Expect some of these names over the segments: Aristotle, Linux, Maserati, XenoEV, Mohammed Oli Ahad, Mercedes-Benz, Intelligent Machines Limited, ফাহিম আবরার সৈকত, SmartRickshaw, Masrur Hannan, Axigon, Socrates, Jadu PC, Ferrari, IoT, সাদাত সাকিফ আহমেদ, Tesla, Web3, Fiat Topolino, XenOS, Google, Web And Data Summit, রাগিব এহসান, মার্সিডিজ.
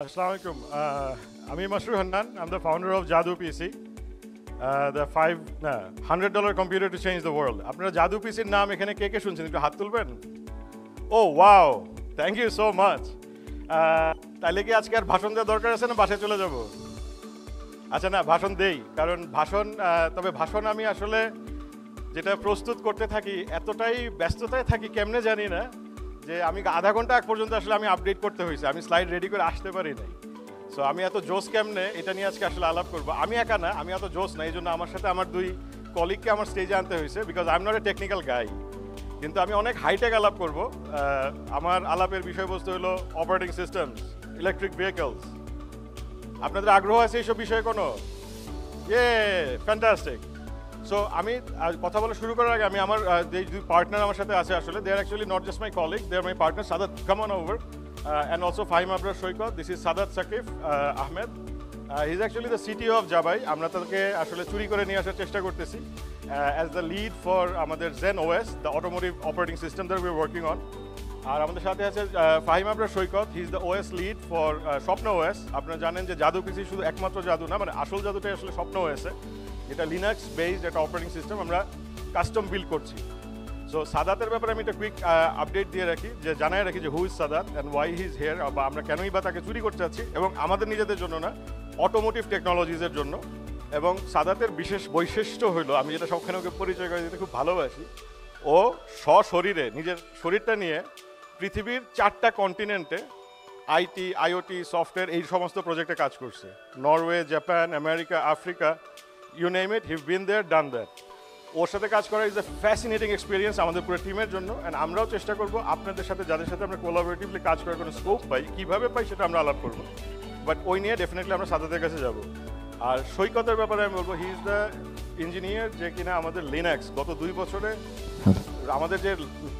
Assalamu alaikum. I'm Masrur Hannan. I'm the founder of Jadu PC, the $100 computer to change the world. Apnara Jadu PC naam ekhane ke ke shunchen ekটু হাত তুলবেন? Oh wow! Thank you so much. তাহলে কি আজকে আর ভাষণ দেওয়ার দরকার আছে না বাসায় চলে যাব? আচ্ছা না ভাষণ দেই কারণ ভাষণ তবে ভাষণ আমি আসলে যেটা প্রস্তুত করতে থাকি এতটাই ব্যস্ততায় থাকি কেমনে জানি না যে আমি আধা ঘন্টা আগ পর্যন্ত আসলে আমি আপডেট করতে হয়েছে আমি স্লাইড রেডি করে আসতে পারি নাই সো আমি এত জোস কেমনে এটা নিয়ে আজকে আসলে আলাপ করবো আমি একা না আমি এত জোস না এই জন্য আমার সাথে আমার দুই কলিগকে আমার স্টেজে আনতে হয়েছে because I am not a technical guy কিন্তু আমি অনেক হাইটেক আলাপ করব আমার আলাপের বিষয়বস্তু হলো অপারেটিং সিস্টেমস ইলেকট্রিক ভেহিকলস আপনাদের আগ্রহ আছে এইসব বিষয়ে কোনো ইয়ে ফ্যান্টাস্টিক So, আমি কথা বলা শুরু করার আগে আমি আমার যে দুই পার্টনার আমার সাথে আছে আসলে they are actually not just my colleague they are my partner Sadat come on over and also ফাহিম আবরার সৈকত this is সাদাত সাকিফ আহমেদ he is actually the CTO of জাবাই আমরা তাদেরকে আসলে চুরি করে নিয়ে আসার চেষ্টা করতেছি অ্যাজ দ্য লিড ফর আমাদের gen OS the automotive operating system that we are working on আর আমাদের সাথে আছে ফাহিম আবরার সৈকত he is the OS lead for Swapno OS আপনারা জানেন যে জাদু পিসি শুধু একমাত্র জাদু না মানে আসল জাদুটাই আসলে স্বপ্ন ওএসে এটা লিনাক্স বেসড একটা অপারেটিং সিস্টেম আমরা কাস্টম বিল্ড করছি সো সাদাতের ব্যাপারে আমি একটা কুইক আপডেট দিয়ে রাখি যে জানাই রাখি যে who is Sadat and why he is here বা আমরা কেনই বা তাকে চুরি করতে চাচ্ছি এবং আমাদের নিজেদের জন্য না অটোমোটিভ টেকনোলজিজের জন্য এবং সাদাতের বিশেষ বৈশিষ্ট্য হলো আমি যেটা সবখানে ওকে পরিচয় করে দিতে খুব ভালোবাসি ও সশরীরে নিজের শরীরটা নিয়ে পৃথিবীর 4টা কন্টিনেন্টে আইটি আইওটি সফটওয়্যার এই সমস্ত প্রজেক্টে কাজ করছে Norway Japan America Africa You name it, he's been there, done that. ওর সাথে কাজ করা is a fascinating experience আমাদের পুরো টিমের জন্য and আমরাও চেষ্টা করব আপনাদের সাথে যাদের সাথে আমরা কোলাবোরেটিভলি কাজ করার কোনো স্কোপ পাই কীভাবে পাই সেটা আমরা আলাপ করব বাট ওই নিয়ে ডেফিনেটলি আমরা সাদাতের কাছে যাব আর সৈকতের ব্যাপারে আমি বলবো হি ইজ দ্য ইঞ্জিনিয়ার যে কিনা আমাদের লিনাক্স গত 2 বছরে আমাদের যে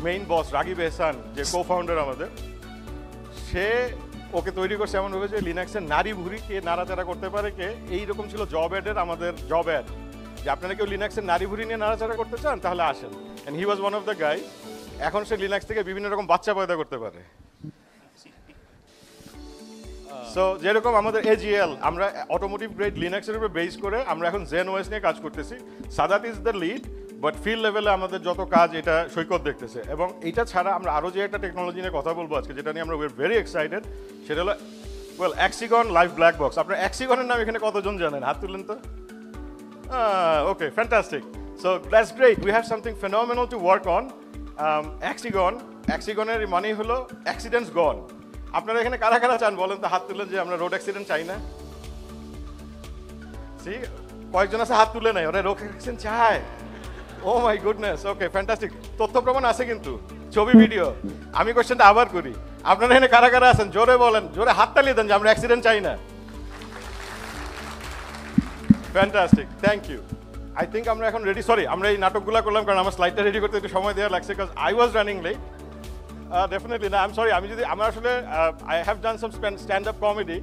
মেইন বস রাগিব এহসান যে কো ফাউন্ডার আমাদের সে ওকে তৈরি করছে এমনভাবে যে লিনাক্সের নারী ভুরি কে নাড়াচাড়া করতে পারে কে এইরকম ছিল জব অ্যাডের আমাদের জব অ্যাড যে আপনারা কেউ লিনাক্সের নারী ভুরি নিয়ে নাড়াচাড়া করতে চান তাহলে আসেন and he was one of the guy এখন সে লিনাক্স থেকে বিভিন্ন রকম বাচ্চা পয়দা করতে পারে সো যেরকম আমাদের এজিএল আমরা অটোমোটিভ গ্রেড লিনাক্সের উপরে বেস করে আমরা এখন জেন ওএস নিয়ে কাজ করতেছি Sadat is the lead but field লেভেলে আমাদের যত কাজ এটা সৈকত দেখতেছে এবং এটা ছাড়া আমরা আরও যে একটা টেকনোলজি নিয়ে কথা বলবো আজকে যেটা নিয়ে আমরা উইআর ভেরি এক্সাইটেড সেটা হলো well Axigon live black box আপনার অ্যাক্সিগনের নাম এখানে কতজন জানেন হাত তুললেন তো okay fantastic so that's great we have something phenomenal to work on Axigon অ্যাক্সিগনের মানে হলো অ্যাক্সিডেন্টস গন আপনারা এখানে কারা কারা চান বলেন তো হাত তুললেন যে আমরা রোড অ্যাক্সিডেন্ট চাই না সি কয়েকজন আছে হাত তুলে নাই ওরা রোড অ্যাক্সিডেন্ট চায় Oh my goodness. Okay, fantastic. তথ্য প্রমাণ আছে কিন্তু ছবি ভিডিও আমি কোশ্চেনটা আবার করি আপনারা এখানে কারা কারা আছেন জোরে বলেন জোরে হাত তালিয়ে দেন যে আমরা অ্যাক্সিডেন্ট চাই না fantastic thank you I think আমরা এখন রেডি সরি আমরা এই নাটকগুলো করলাম কারণ আমার স্লাইডটা রেডি করতে একটু সময় দেওয়া লাগছে because I was running late definitely না আই এম সরি আমি যদি আমার আসলে I have done some stand up comedy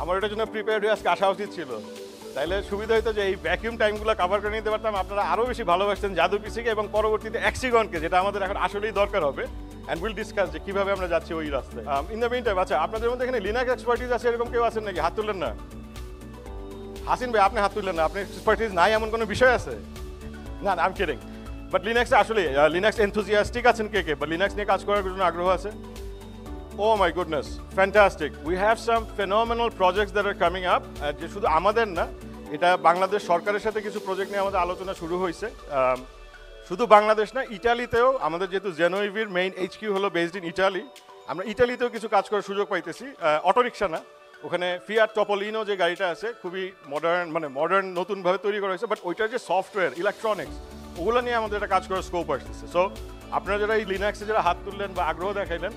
আমার ওটার জন্য প্রিপেয়ার্ড হয়ে আজকে আসা উচিত ছিল তাহলে সুবিধা হতো যে এই ভ্যাকিউম টাইমগুলো কভার করে নিতে পারতাম আপনারা আরও বেশি ভালোবাসতেন জাদু পিসিকে এবং পরবর্তীতে অ্যাক্সিগনকে যেটা আমাদের এখন আসলেই দরকার হবে অ্যান্ড উইল ডিসকাস যে কীভাবে আমরা যাচ্ছি ওই রাস্তায় ইন দ্য মিন টাইম আচ্ছা আপনাদের মধ্যে এখানে লিনাক্স এক্সপার্টিজ আছে এরকম কেউ আছেন নাকি হাত তুললেন না হাসিন ভাই আপনি হাত তুললেন না আপনার এক্সপার্টিজ নাই এমন কোনো বিষয় আছে না না আই এম কিডিং বাট লিনাক্সে আসলে লিনাক্স এনথুজিয়াস্টিক আছেন কে কে বাট লিনাক্স নিয়ে কাজ করার জন্য আগ্রহ আছে Oh my goodness, fantastic. We have some phenomenal projects that are coming up. যে শুধু আমাদের না এটা বাংলাদেশ সরকারের সাথে কিছু প্রজেক্ট নিয়ে আমাদের আলোচনা শুরু হয়েছে শুধু বাংলাদেশ না ইটালিতেও আমাদের যেহেতু জেনোইভির মেইন এইচকিউ হলো বেসড ইন ইটালি আমরা ইটালিতেও কিছু কাজ করার সুযোগ পাইতেছি অটোরিক্সা না ওখানে ফিয়াট টপোলিনো যে গাড়িটা আছে খুবই মডার্ন মানে মডার্ন নতুনভাবে তৈরি করা হয়েছে বাট ওইটার যে সফটওয়্যার ইলেকট্রনিক্স ওগুলো নিয়ে আমাদের একটা কাজ করার স্কোপ আসতেছে সো আপনারা যারা এই লিনাক্সে যারা হাত তুললেন বা আগ্রহ দেখাইলেন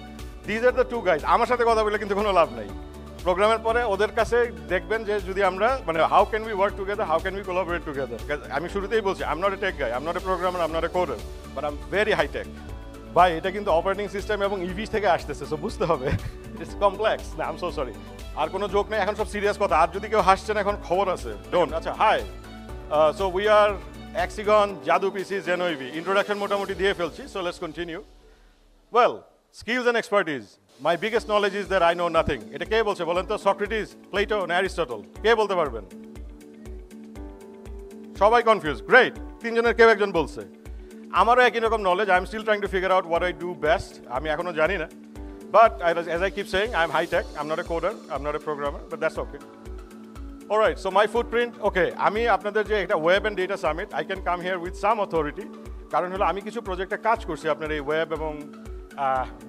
These are the two guys. আমার সাথে কথা বলে কিন্তু কোনো লাভ নাই প্রোগ্রামের পরে ওদের কাছে দেখবেন যে যদি আমরা মানে how can we work together how can we collaborate together আমি শুরুতেই বলছি I am not a tech guy I am not a programmer I am not a coder but I am very high tech ভাই এটা কিন্তু operating system এবং EV থেকে আসতেছে so বুঝতে হবে ইটস কমপ্লেক্স না আই এম সো সরি আর কোনো জোক নেই এখন সব সিরিয়াস কথা আর যদি কেউ হাসছেন এখন খবর আছে ডোন্ট আচ্ছা hi so we are Axigon জাদু পিসি জেনোইভি ইন্ট্রোডাকশন মোটামুটি দিয়ে ফেলছি so let's continue well Skills and expertise. My biggest knowledge is that I know nothing. Eta ke bolche bolen to Socrates, Plato and Aristotle. Ke bolte parben? Shobai confused. Great. Tin joner keu ekjon bolche. Amaro ekei rokom knowledge. I'm still trying to figure out what I do best. Ami ekhono jani na. But as I keep saying, I'm high tech. I'm not a coder. I'm not a programmer. But that's okay. All right. So my footprint. Okay. Ami apnader je ekta web and data summit. I can come here with some authority. Karon holo ami kichu project e kaj korchi apnar ei web ebong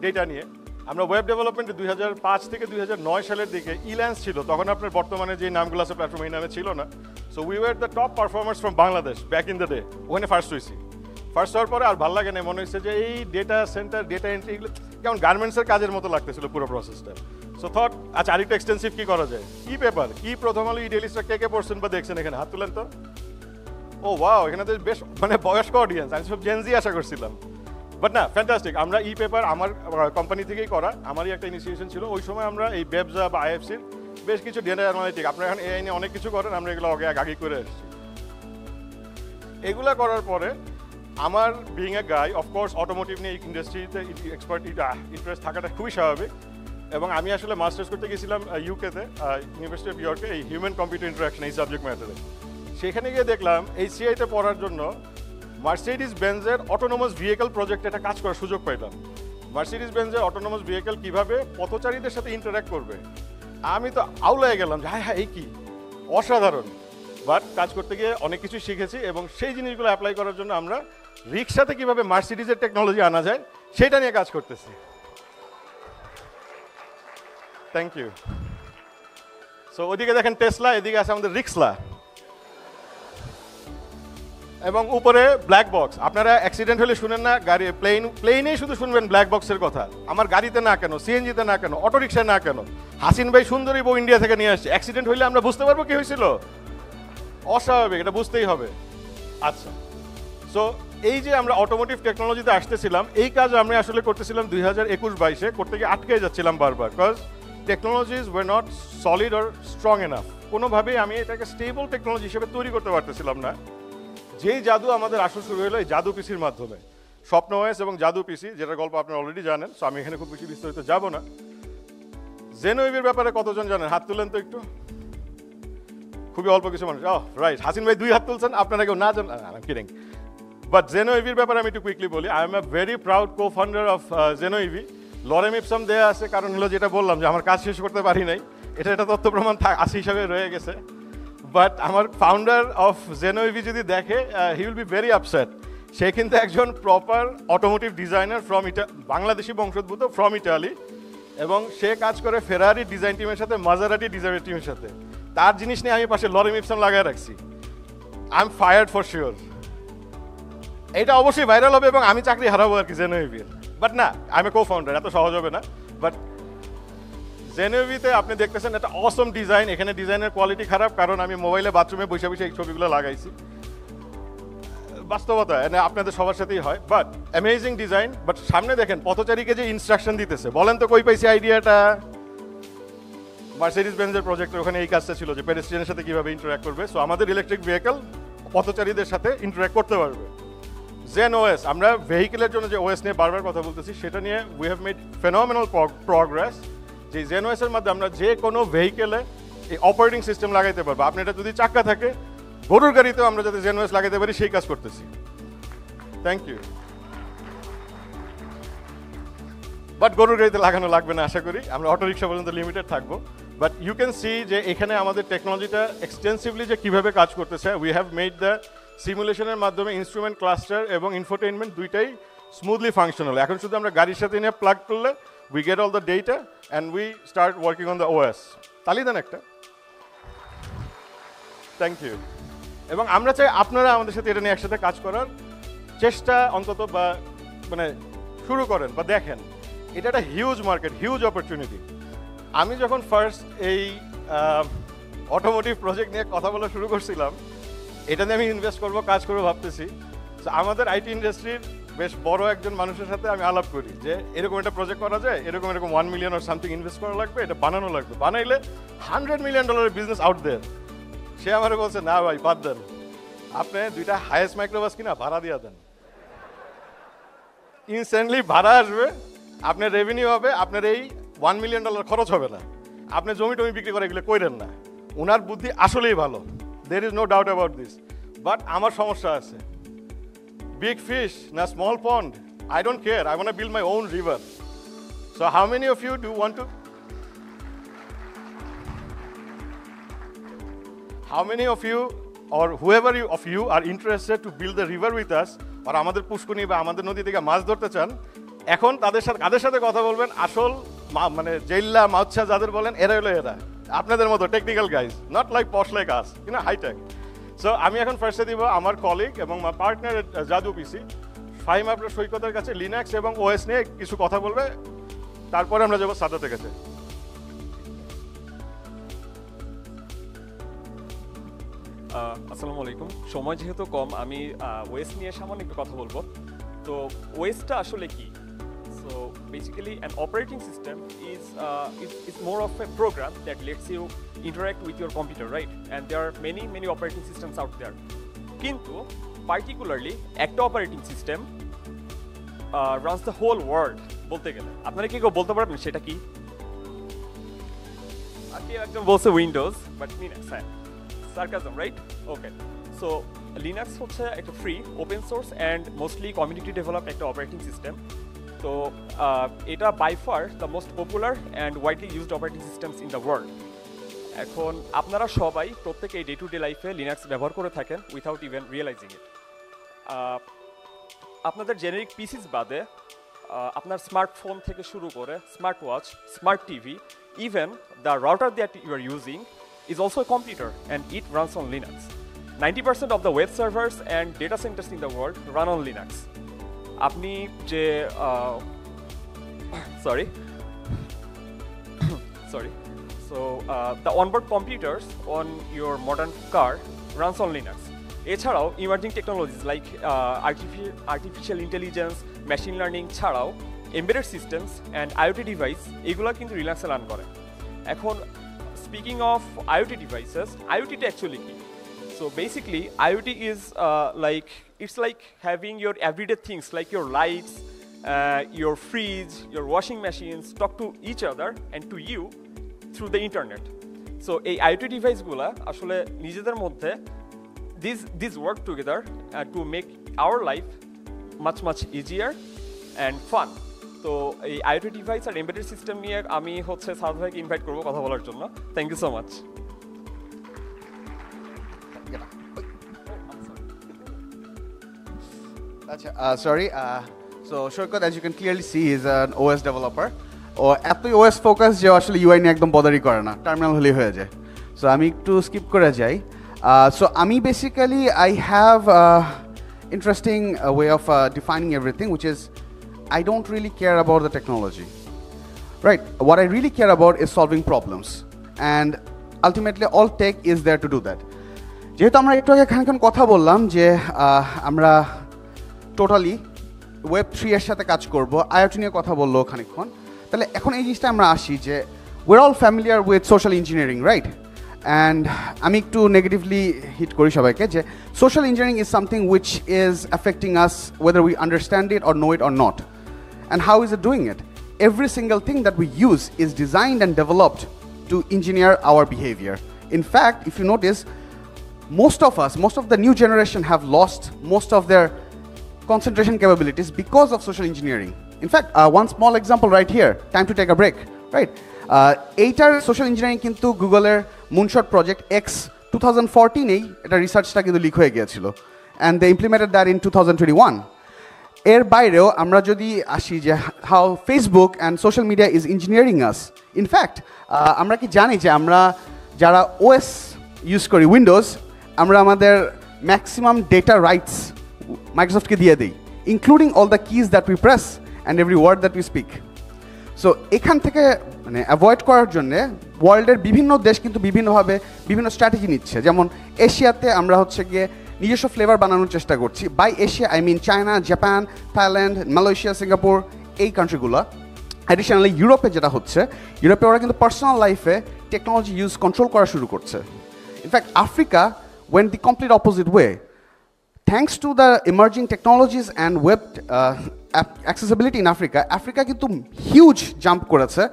data niye. আমরা web ডেভেলপমেন্টে 2005 থেকে 2009 সালের দিকে ইল্যান্স ছিল তখন আপনার বর্তমানে যে নামগুলো আছে প্ল্যাটফর্ম এই নামে ছিল না so we were the top performers from Bangladesh back in the day ওখানে ফার্স্ট হওয়ার পরে আর ভালো লাগে না মনে হয়েছে যে এই ডেটা সেন্টার ডেটা এন্ট্রি এগুলো যেমন গার্মেন্টসের কাজের মতো লাগতেছিল পুরো প্রসেসটা সো থট আচ্ছা আরেকটা এক্সটেন্সিভ কী করা যায় ই পেপার ই প্রথম আলো ই ডেলিসটা কে কে পড়ছেন বা দেখছেন এখানে হাত তুলেন তো ও ওয়াও এখানে তো বেশ মানে বয়স্ক অডিয়েন্স আমি সব জেনজি আশা করছিলাম But no, fantastic. আমরা ই পেপার আমার কোম্পানি থেকেই করা আমারই একটা ইনিশিয়েশন ছিল ওই সময় আমরা এই বেবজা বা আইএফসির বেশ কিছু ডেটা অ্যানালিটিক আপনারা এখন এআই নিয়ে অনেক কিছু করেন আমরা এগুলো আগে আগে করে এসেছি এগুলো করার পরে আমার being a guy of course automotive নিয়ে ইন্ডাস্ট্রিতে এক্সপার্ট ইন্টারেস্ট থাকাটা খুবই স্বাভাবিক এবং আমি আসলে মাস্টার্স করতে গেছিলাম ইউকেতে ইউনিভার্সিটি অফ ইয়র্কে এই হিউম্যান কম্পিউটার ইন্টারাকশন এই সাবজেক্ট ম্যাটারে সেখানে গিয়ে দেখলাম এইচসিআইতে পড়ার জন্য Mercedes-Benz অটোনোমাস ভেহিকল প্রজেক্টে একটা কাজ করার সুযোগ পেলাম Mercedes-Benz অটোনোমাস ভেহিকল কিভাবে পথচারীদের সাথে ইন্টারঅ্যাক্ট করবে আমি তো আউলায় গেলাম যে হ্যাঁ হ্যাঁ এই কি অসাধারণ বাট কাজ করতে গিয়ে অনেক কিছু শিখেছি এবং সেই জিনিসগুলো অ্যাপ্লাই করার জন্য আমরা রিক্সাতে কিভাবে মার্সিডিজের টেকনোলজি আনা যায় সেটা নিয়ে কাজ করতেছি থ্যাংক ইউ সো ওদিকে দেখেন টেসলা এদিকে আছে আমাদের রিক্সলা এবং উপরে ব্ল্যাক বক্স আপনারা অ্যাক্সিডেন্ট হলে শুনেন না গাড়ি প্লেনেই শুধু শুনবেন ব্ল্যাক বক্সের কথা আমার গাড়িতে না কেন সিএনজিতে না কেন অটোরিক্সায় না কেন হাসিন ভাই সুন্দরী বউ ইন্ডিয়া থেকে নিয়ে আসছে অ্যাক্সিডেন্ট হইলে আমরা বুঝতে পারবো কী হয়েছিল অস্বাভাবিক এটা বুঝতেই হবে আচ্ছা সো এই যে আমরা অটোমোটিভ টেকনোলজিতে আসতেছিলাম এই কাজ আমরা আসলে করতেছিলাম 2021-22 করতে গিয়ে আটকে যাচ্ছিলাম বারবার because technologies were not solid or strong enough কোনোভাবেই আমি এটাকে স্টেবল টেকনোলজি হিসেবে তৈরি করতে পারতেছিলাম না যেই জাদু আমাদের আসল শুরু হলো এই জাদু পিসির মাধ্যমে স্বপ্ন ওএস এবং জাদু পিসি যেটার গল্প আপনারা অলরেডি জানেন সো আমি এখানে খুব বেশি বিস্তারিত যাব না জেনোইভের ব্যাপারে কতজন জানেন হাত তুলেন তো একটু খুবই অল্প কিছু মানুষ ও রাইট হাসিন ভাই দুই হাত তুলছেন আপনারা কেউ না জানেন আই এম কিডিং বাট জেনোইভের ব্যাপারে আমি একটু কুইকলি বলি I am a very proud co founder of জেনোইভি লরেম ইপসাম দেয়া আছে কারণ হলো যেটা বললাম যে আমার কাজ শেষ করতে পারি নাই এটা একটা তথ্য প্রমাণ আছে হিসাবে রয়ে গেছে But our founder of XenoEV, he will be very upset. She is a proper automotive designer from Bangladeshi Bangshadbhuto from Italy. And she works with Ferrari design team and Maserati design team. That is why I put Lorem Ipsum on me. I'm fired for sure. This is obviously viral and I'm going to work with XenoEV. But no, I'm a co-founder. That's not easy. But জেনোভিতে আপনি দেখতেছেন একটা অসম design এখানে ডিজাইনের quality খারাপ কারণ আমি মোবাইলে বাথরুমে বসে বসে এই ছবিগুলো লাগাইছি বাস্তবতা মানে আপনাদের সবার সাথেই হয় বাট অ্যামেজিং ডিজাইন বাট সামনে দেখেন পথচারীকে যে ইনস্ট্রাকশন দিতেছে বলেন তো কই পাইছি আইডিয়াটা মার্সিডিজ বেঞ্জের প্রজেক্টের ওখানে এই কাজটা ছিল যে পেডেস্ট্রিয়ানের সাথে কীভাবে ইন্টারঅ্যাক্ট করবে সো আমাদের ইলেকট্রিক ভেহিকল পথচারীদের সাথে ইন্টারঅ্যাক্ট করতে পারবে জেনোএস আমরা ভেহিকেলের জন্য যে ওএস নিয়ে বারবার কথা বলতেছি সেটা নিয়ে we have made phenomenal progress যে জেনোএসের মধ্যে আমরা যে কোনো ভেহিকেলে এই অপারেটিং সিস্টেম লাগাইতে পারবো আপনি এটা যদি চাকা থাকে গরুর গাড়িতেও আমরা যাতে জেনোএস লাগাইতে পারি সেই কাজ করতেছি থ্যাংক ইউ বাট গরুর গাড়িতে লাগানো লাগবে না আশা করি আমরা অটোরিক্সা পর্যন্ত লিমিটেড থাকবো বাট ইউ ক্যান সি যে এখানে আমাদের টেকনোলজিটা এক্সটেন্সিভলি যে কীভাবে কাজ করতেছে উই হ্যাভ মেড দ্য সিমুলেশনের মাধ্যমে ইনস্ট্রুমেন্ট ক্লাস্টার এবং ইনফোটেইনমেন্ট দুইটাই স্মুথলি ফাংশনাল এখন শুধু আমরা গাড়ির সাথে নিয়ে প্লাগ করলে We get all the data and we start working on the OS. Tali den ekta. Thank you. Ebong amra chai apnara amader sathe eta niye ekshathe kaj korar chesta ontoto ba mane shuru koren ba dekhen eta ekta huge market huge opportunity ami jokhon first ei automotive project niye kotha bola shuru korchilam eta niye ami invest korbo kaj korbo bhabtechi so amader IT industry বেশ বড় একজন মানুষের সাথে আমি আলাপ করি যে এরকম একটা প্রজেক্ট করা যায় এরকম এরকম 1 মিলিয়ন আর সামথিং ইনভেস্ট করা লাগবে এটা বানানো লাগবে বানাইলে $100 মিলিয়ন বিজনেস আউট দেয়ার সে আমারে বলছে না ভাই বাদ দেন আপনি দুইটা হাইয়েস্ট মাইক্রোবাস কিনা ভাড়া দিয়ে দেন ইনস্ট্যান্টলি ভাড়া আসবে আপনার রেভিনিউ হবে, আপনার এই $1 million খরচ হবে না, আপনি জমি টমি বিক্রি করে এগুলো করেন না। ওনার বুদ্ধি আসলেই ভালো, there is no doubt about this. But আমার সমস্যা আছে, বিগ ফিশ না small pond, I don't care, I want to build my own river. So how many of you do want to, how many of you or whoever you, of you are interested to build the river with us or আমাদের পুষ্করিণী বা আমাদের নদী থেকে মাছ ধরতে চান? এখন তাদের সাথে কথা বলবেন, আসল মানে জেল্লা মাছছা যাদের বলেন এরা হলো এরা, আপনাদের মতো technical guys, not like posh like us, you know, high tech. So আমি এখন ফার্স্টে দিব আমার কলিগ এবং আমার পার্টনার জাদু পিসি, ফাইম আপনার সৈকতের কাছে লিনাক্স এবং OS নিয়ে কিছু কথা বলবে, তারপরে আমরা যাব সাদাতের কাছে। আসসালামু আলাইকুম। সময় যেহেতু কম, আমি ওয়েস্ট নিয়ে সামান্য একটু কথা বলবো। তো ওয়েস্টটা আসলে কি? So basically an operating system is more of a program that lets you interact with your computer, right? And they are many operating systems out there, কিন্তু পার্টিকুলারলি একটা operating system runs the whole world বলতে গেলে। আপনারা কি কেউ বলতে পারবেন সেটা কি? আর কেউ একজন বলছে উইন্ডোজ, বাট লিনাক্স, হ্যাঁ, sarcasm, right? Okay, so Linux হচ্ছে একটা free open source and mostly community develop একটা অপারেটিং সিস্টেম। তো এটা by far the most popular and widely used operating systems in the world. এখন আপনারা সবাই প্রত্যেকে ডে টু ডে লাইফে লিনাক্স ব্যবহার করে থাকেন উইথাউট ইভেন রিয়েলাইজিং ইট। আপনাদের জেনেরিক পিসিস বাদে আপনার স্মার্টফোন থেকে শুরু করে smart watch, smart TV, even the router that you are using is also a computer and it runs on Linux. 90% of the web servers and data centers in the world run on Linux. Apni je sorry. So the onboard computers on your modern car runs on Linux. Echharo emerging technologies like artificial intelligence, machine learning chharo embedded systems and IoT device egula kintu Linux e run kore. Ekhon speaking of IoT devices, IoT is actually key. So basically, IoT is like having your everyday things like your lights, your fridge, your washing machines talk to each other and to you through the internet. So a IoT device gula, ashole nijeder moddhe, these work together to make our life much easier and fun. তো এই IoT device আর embedded system নিয়ে আমি হচ্ছে সাদ ভাইকে invite করবো কথা বলার জন্য। Thank you so much. আচ্ছা, sorry, so Shawkat, as you can clearly see, is an OS developer. ও এতই OS ফোকাস যে আসলে UI নিয়ে একদম বদারি করে না, টার্মিনাল হলেই হয়ে যায়। সো আমি একটু স্কিপ করে যাই। সো আমি basically I have interesting way of defining everything, which is I don't really care about the technology, right? What I really care about is solving problems, and ultimately all tech is there to do that. যেহেতু আমরা একটু আগে খানখান কথা বললাম যে আমরা totally Web3 এর সাথে কাজ করব, IoT নিয়ে কথা বললো খানিকক্ষণ, তাহলে এখন এই জিনিসটা আমরা আসি যে we're all familiar with social engineering, right? And আমি একটু নেগেটিভলি হিট করি সবাইকে যে social engineering is something which is affecting us whether we understand it or know it or not. And how is it doing it? Every single thing that we use is designed and developed to engineer our behavior. In fact, if you notice, most of the new generation have lost most of their concentration capabilities because of social engineering. In fact, one small example right here, time to take a break, right? Eitar social engineering kintu Google-er Moonshot project X 2014 ei eta research ta kintu leak hoye giyechilo, and they implemented that in 2021. এর বাইরেও আমরা যদি আসি যে how Facebook and social media is engineering us. In fact আমরা কি জানি যে আমরা যারা OS ইউজ করি, উইন্ডোজ, আমরা আমাদের ম্যাক্সিমাম ডেটা রাইটস মাইক্রোসফটকে দিয়ে দিই, including all the keys that we press and every word that we speak. So এখান থেকে মানে অ্যাভয়েড করার জন্যে ওয়ার্ল্ডের বিভিন্ন দেশ কিন্তু বিভিন্নভাবে বিভিন্ন স্ট্র্যাটেজি নিচ্ছে। যেমন এশিয়াতে আমরা হচ্ছে গিয়ে নিজস্ব ফ্লেভার বানানোর চেষ্টা করছি। By Asia I mean China, Japan, Thailand, Malaysia, Singapore, এই কান্ট্রিগুলো। অ্যাডিশনালি ইউরোপে যেটা হচ্ছে, ইউরোপে ওরা কিন্তু পার্সোনাল লাইফে টেকনোলজি ইউজ কন্ট্রোল করা শুরু করছে। In fact Africa went the complete opposite way. Thanks to the emerging technologies and web accessibility in Africa, Africa kintu huge jump koreche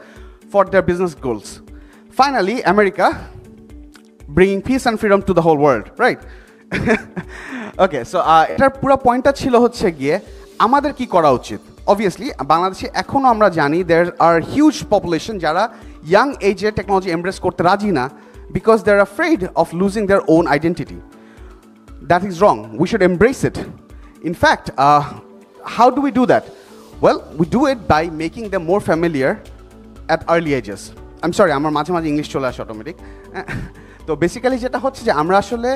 for their business goals. Finally, America bringing peace and freedom to the whole world, right? Okay, so etar pura point ta chilo hocche giye amader ki kora uchit. Obviously, Bangladesh ekhono amra jani there are huge population jara young age e technology embrace korte raji na because they're afraid of losing their own identity. That is wrong. We should embrace it. In fact, how do we do that? Well, we do it by making them more familiar at early ages. I'm sorry, amar majhe majhe English chole ashe automatic. So basically, jeta hocche je amra ashole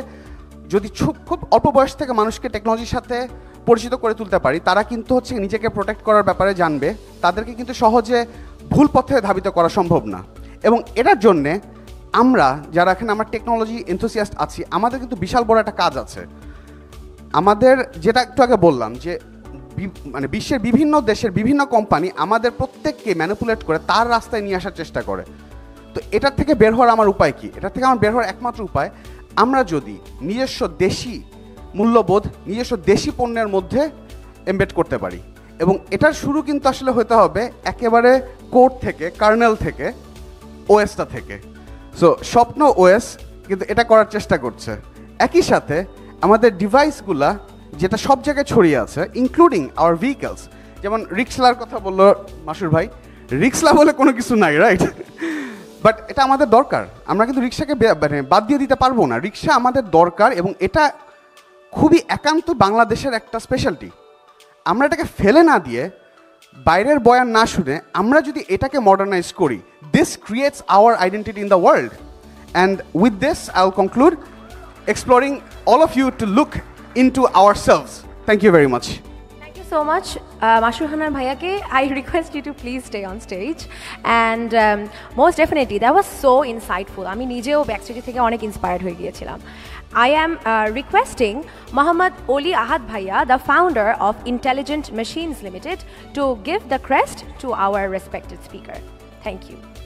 jodi khub olpo boyosh theke manushke technology sathe porichito kore tulte pari, tara kintu hocche nijeke protect korar byapare janbe, taderke kintu shohoje bhul pothe dhabito kora sombhob na. Ebong erar jonne আমরা যারা এখানে আমরা technology enthusiast আছি, আমাদের কিন্তু বিশাল বড় একটা কাজ আছে। আমাদের যেটা একটু আগে বললাম যে মানে বিশ্বের বিভিন্ন দেশের বিভিন্ন কোম্পানি আমাদের প্রত্যেককে ম্যানিপুলেট করে তার রাস্তায় নিয়ে আসার চেষ্টা করে। তো এটার থেকে বের হওয়ার আমার উপায় কি? এটার থেকে আমার বের হওয়ার একমাত্র উপায়, আমরা যদি নিজস্ব দেশি মূল্যবোধ, নিজস্ব দেশি পণ্যের মধ্যে এমবেড করতে পারি। এবং এটার শুরু কিন্তু আসলে হতে হবে একেবারে কোর থেকে, কার্নেল থেকে, ওএসটা থেকে। সো স্বপ্ন ওএস কিন্তু এটা করার চেষ্টা করছে। একই সাথে আমাদের ডিভাইসগুলা যেটা সব জায়গায় ছড়িয়ে আছে, ইনক্লুডিং আওয়ার ভেহিকলস, যেমন রিক্সলার কথা বললো মাসুর ভাই, রিক্সলা বলে কোনো কিছু নাই, রাইট? বাট এটা আমাদের দরকার, আমরা কিন্তু রিক্সাকে বাদ দিয়ে দিতে পারবো না। রিক্সা আমাদের দরকার এবং এটা খুবই একান্ত বাংলাদেশের একটা স্পেশালিটি। আমরা এটাকে ফেলে না দিয়ে, বাইরের বয়ান না শুনে, আমরা যদি এটাকে মডার্নাইজ করি, this creates our identity in the world. And with this, I'll conclude exploring all of you to look into ourselves. Thank you very much. Thank you so much. Masrur Hannan Bhaiya, I request you to please stay on stage. And most definitely, that was so insightful. I mean, nijeo backstage theke onek inspired hoye giyechilam. I am requesting Mohammed Oli Ahad Bhaiya, the founder of Intelligent Machines Limited, to give the crest to our respected speaker. Thank you.